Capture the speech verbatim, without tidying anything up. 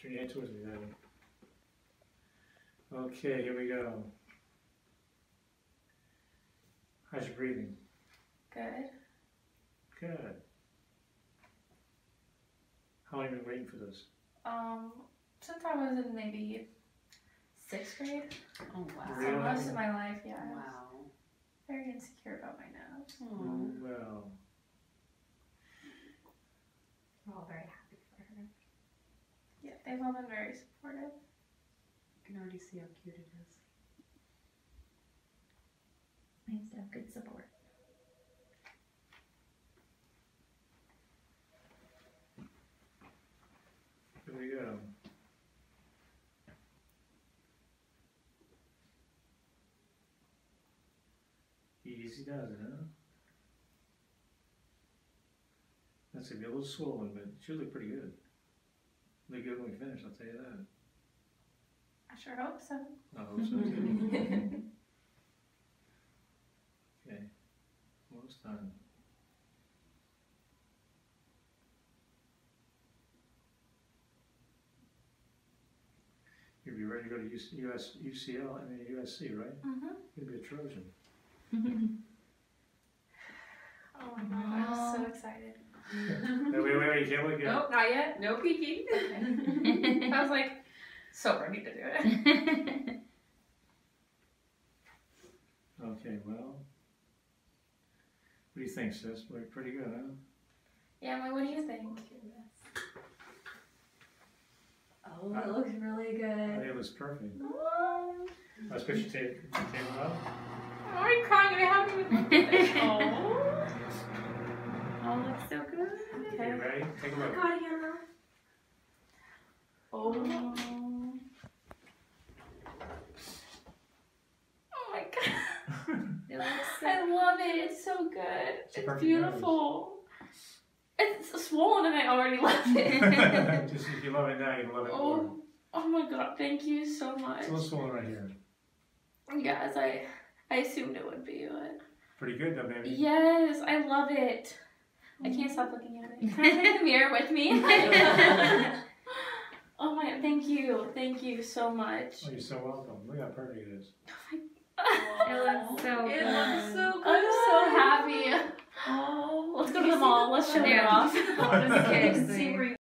Turn your head towards me, Daddy. Okay, here we go. How's your breathing? Good. Good. How long have you been waiting for this? Um, since I was in maybe sixth grade. Oh wow. Really? So most of my life, yeah. Wow. Very insecure about my nose. Oh, well. We're all very happy for her. Yeah, they've all been very supportive. You can already see how cute it is. Nice to have good support. Here we go. Easy does it, huh? That's gonna be a little swollen, but she'll look pretty good. Look good when we finish, I'll tell you that. I sure hope so. I hope so too. Okay, almost done. You'll be ready to go to U C L, I mean U S C, right? Mm-hmm. You'll be a Trojan. Oh my God, I'm so excited. No, wait, wait, wait, you can't look yet. Nope, not yet. No peeking. Okay. I was like, so ready to do it. Okay, well, what do you think, sis? We're pretty good, huh? Yeah, Emily, what do you think? Oh, that looks really good. Oh, it looks perfect. Oh. I was supposed to take it out. I'm already crying. I'm happy with it. Oh. Oh, looks so good. Okay, you ready? Take a look. Oh, God, Hannah. Oh. Oh, my God. It looks so I love it. It's so good. It's, it's beautiful. Nose. It's swollen and I already love it. Just if you love it now, you love it oh, more. Oh my God, thank you so much. It's a little swollen right here. Yes, I I assumed it would be. But... pretty good though, baby. Yes, I love it. I can't stop looking at it. Can I take the mirror with me? Oh my God, thank you. Thank you so much. Oh, you're so welcome. Look how perfect it is. Oh my God. It looks so good. It looks so good. I'm so happy. Oh, let's go to the mall. Let's show it off. Honestly,